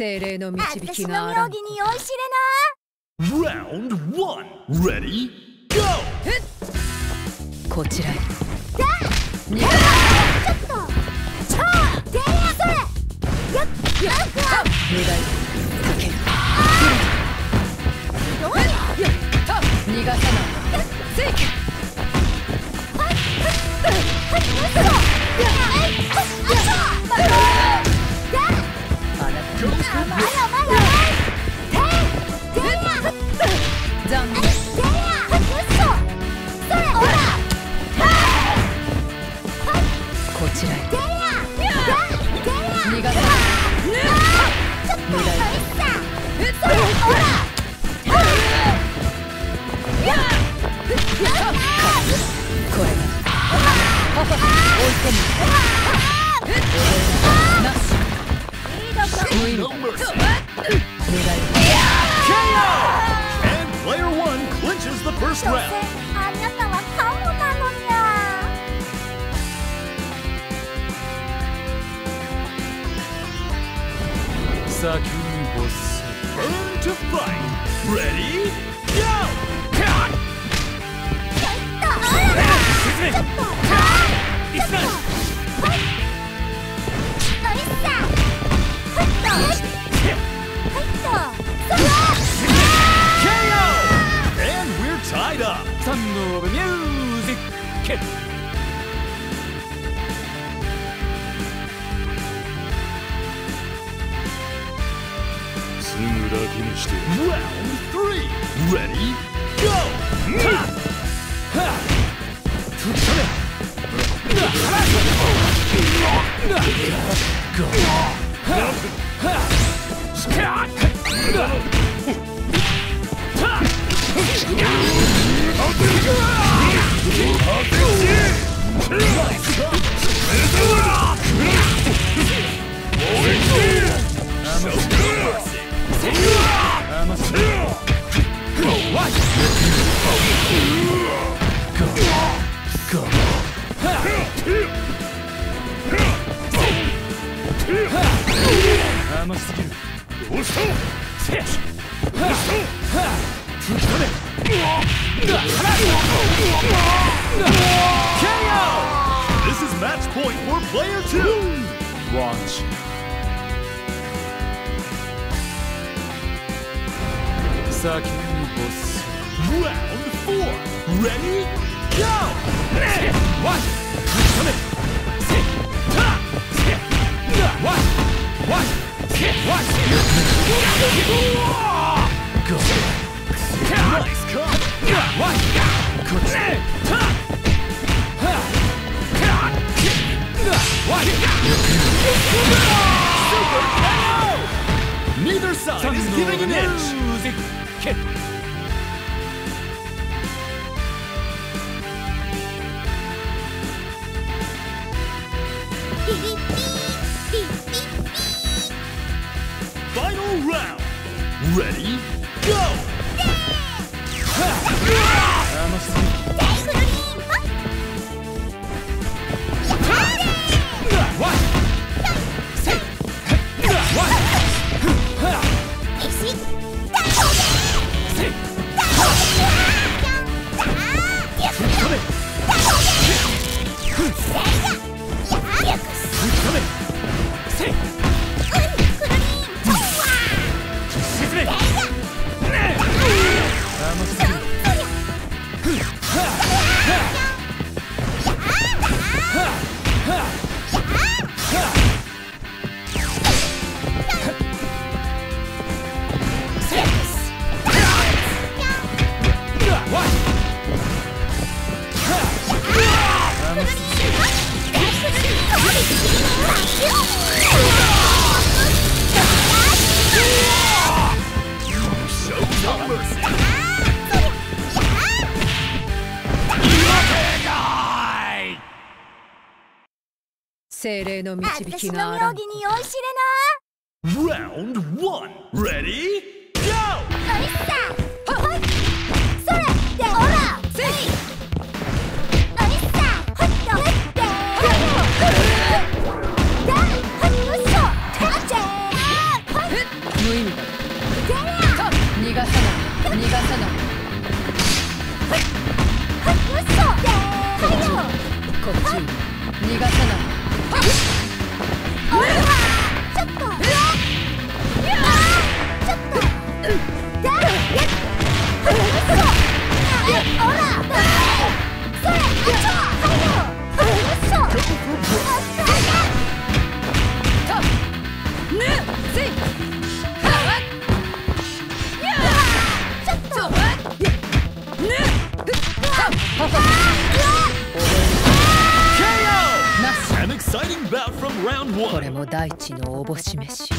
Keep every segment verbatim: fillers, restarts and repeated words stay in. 精霊の導きがあらんこと。私の妙義に酔いしれな。Round one, ready, go。こちらへ。だ。ちょっと。超デリアス。やっやっ。願い。かける。どうや。逃がさない。せいけ。追い込む。いつだ精霊の導きがあらんこと。私の妙義に酔いしれな。Round one, ready, go。はいっさ、はい、それでオラ、つい。はいっさ、はいと、はいで、はい、だ、はい、うそ、たち、はい。無意味だ。逃がさない逃がさないこっち逃がさないちょっとちょっとこれも大地のおぼし飯。す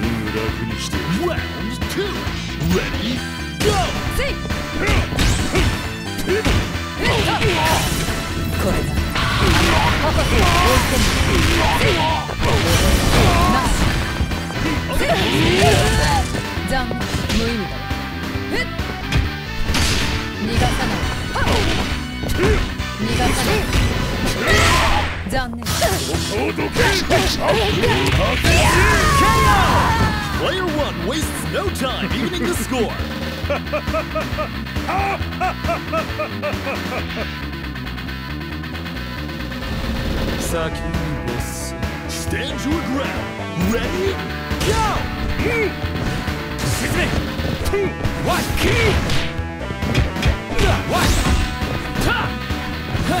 ぐ楽にしてラウンドツーレディーゴー。これだ残無意味だ。逃がさない逃がさない残念。Player one wastes no time evening the score. 先にボス Stand your ground. Ready? Go! 説明 に いち What? Ha! Ha! What? What?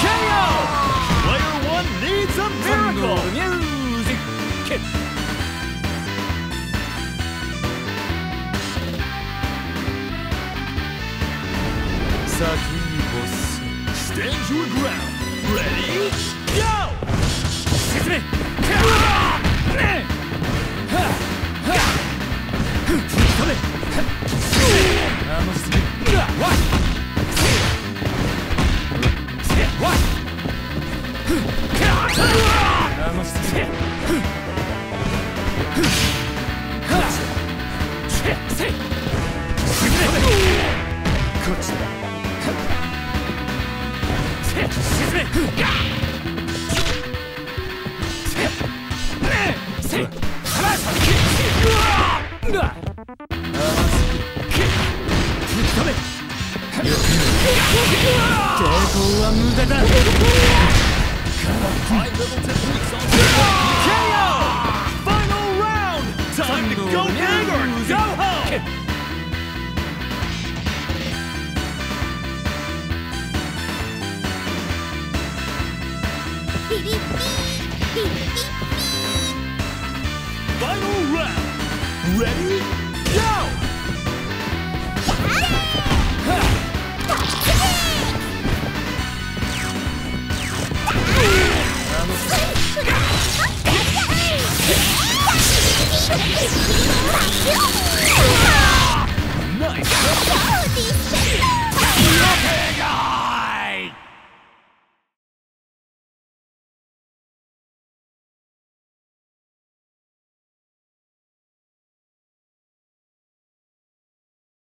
K O! Player one needs a miracle! Music! Stand your ground! Ready? Go! What? What? I must hit. High level techniques on the K O! Final round! Time to go big or go home! Final round! Ready? Go! Let's go!